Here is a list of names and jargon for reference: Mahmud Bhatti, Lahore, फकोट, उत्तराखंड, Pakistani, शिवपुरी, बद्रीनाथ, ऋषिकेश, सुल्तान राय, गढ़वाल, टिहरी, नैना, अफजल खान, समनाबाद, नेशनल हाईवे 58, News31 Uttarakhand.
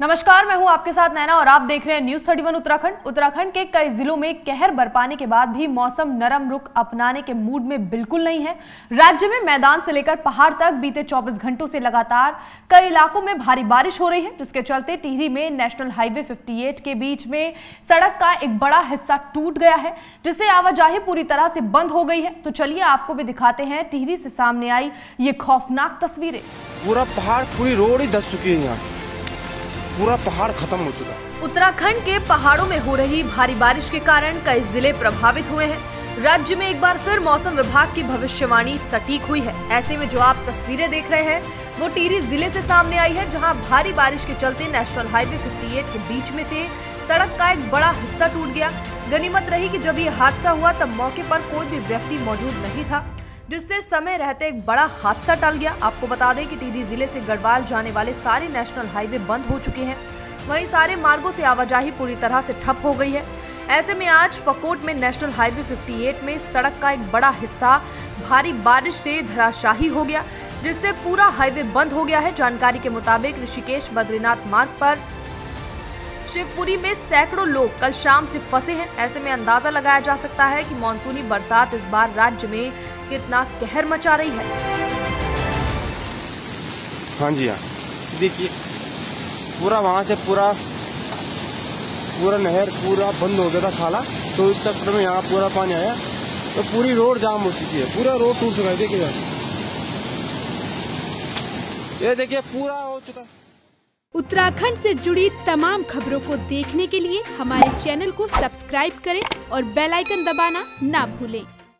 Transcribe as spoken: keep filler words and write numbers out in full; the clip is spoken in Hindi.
नमस्कार, मैं हूं आपके साथ नैना और आप देख रहे हैं न्यूज इकतीस उत्तराखंड। उत्तराखंड के कई जिलों में कहर बरपाने के बाद भी मौसम नरम रुख अपनाने के मूड में बिल्कुल नहीं है। राज्य में मैदान से लेकर पहाड़ तक बीते चौबीस घंटों से लगातार कई इलाकों में भारी बारिश हो रही है, जिसके चलते टिहरी में नेशनल हाईवे अट्ठावन के बीच में सड़क का एक बड़ा हिस्सा टूट गया है, जिससे आवाजाही पूरी तरह से बंद हो गई है। तो चलिए आपको भी दिखाते हैं टिहरी से सामने आई ये खौफनाक तस्वीरें। पूरा पहाड़ पूरी रोड ही धंस चुकी है, पूरा पहाड़ खत्म हो चुका है। उत्तराखंड के पहाड़ों में हो रही भारी बारिश के कारण कई जिले प्रभावित हुए हैं। राज्य में एक बार फिर मौसम विभाग की भविष्यवाणी सटीक हुई है। ऐसे में जो आप तस्वीरें देख रहे हैं वो टिहरी जिले से सामने आई है, जहां भारी बारिश के चलते नेशनल हाईवे अट्ठावन के बीच में से सड़क का एक बड़ा हिस्सा टूट गया। गनीमत रही कि जब ये हादसा हुआ तब मौके पर कोई भी व्यक्ति मौजूद नहीं था, जिससे समय रहते एक बड़ा हादसा टल गया। आपको बता दें कि टिहरी जिले से गढ़वाल जाने वाले सारे नेशनल हाईवे बंद हो चुके हैं, वहीं सारे मार्गों से आवाजाही पूरी तरह से ठप हो गई है। ऐसे में आज फकोट में नेशनल हाईवे अट्ठावन में सड़क का एक बड़ा हिस्सा भारी बारिश से धराशाही हो गया, जिससे पूरा हाईवे बंद हो गया है। जानकारी के मुताबिक ऋषिकेश बद्रीनाथ मार्ग पर शिवपुरी में सैकड़ों लोग कल शाम से फंसे हैं। ऐसे में अंदाजा लगाया जा सकता है कि मानसूनी बरसात इस बार राज्य में कितना कहर मचा रही है। हाँ जी हाँ, देखिए पूरा वहाँ से पूरा पूरा नहर पूरा बंद हो गया था, खाला तो इस चक्कर में यहाँ पूरा पानी आया तो पूरी रोड जाम हो चुकी है, पूरा रोड टूट चुका है। देखिए ये देखिए पूरा हो चुका है। उत्तराखंड से जुड़ी तमाम खबरों को देखने के लिए हमारे चैनल को सब्सक्राइब करें और बेल आइकन दबाना ना भूलें।